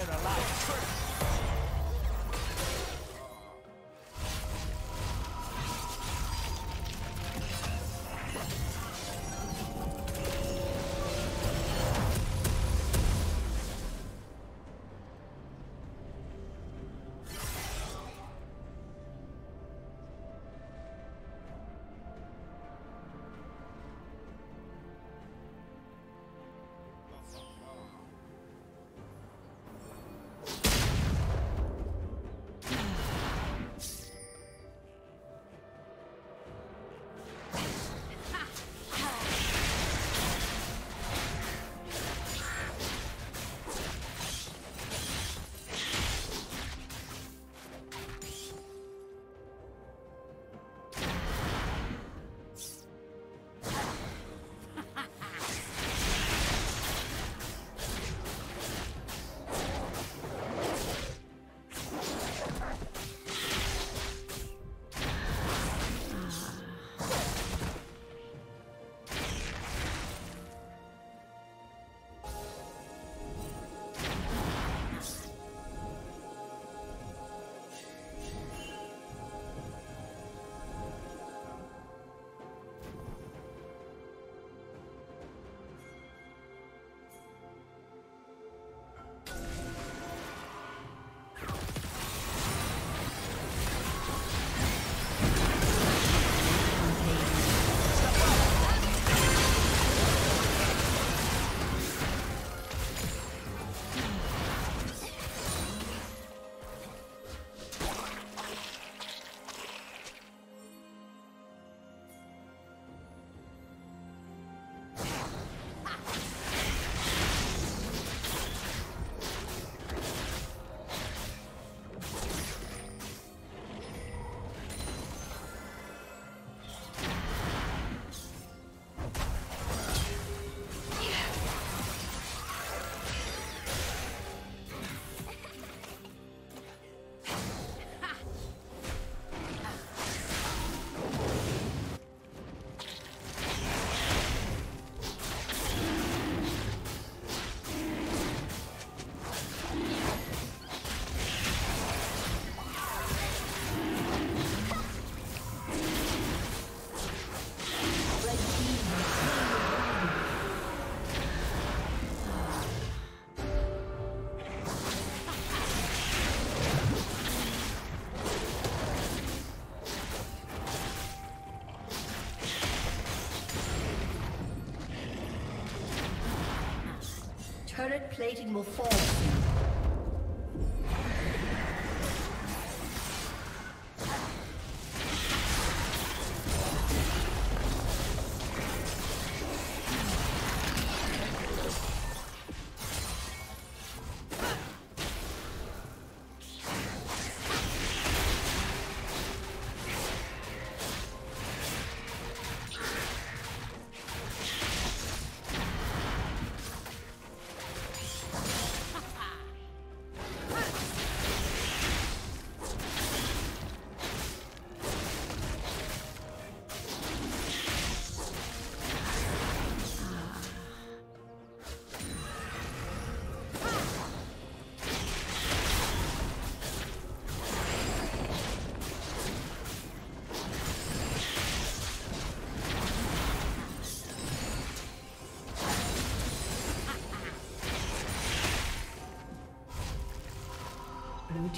Spread a lot of truth. Turret plating will fall soon. Blue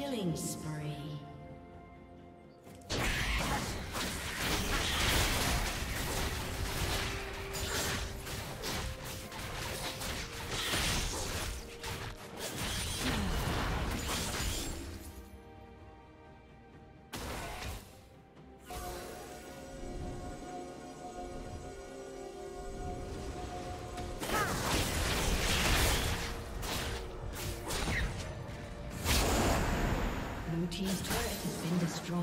Killing spree. Team's turret has been destroyed.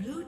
Blue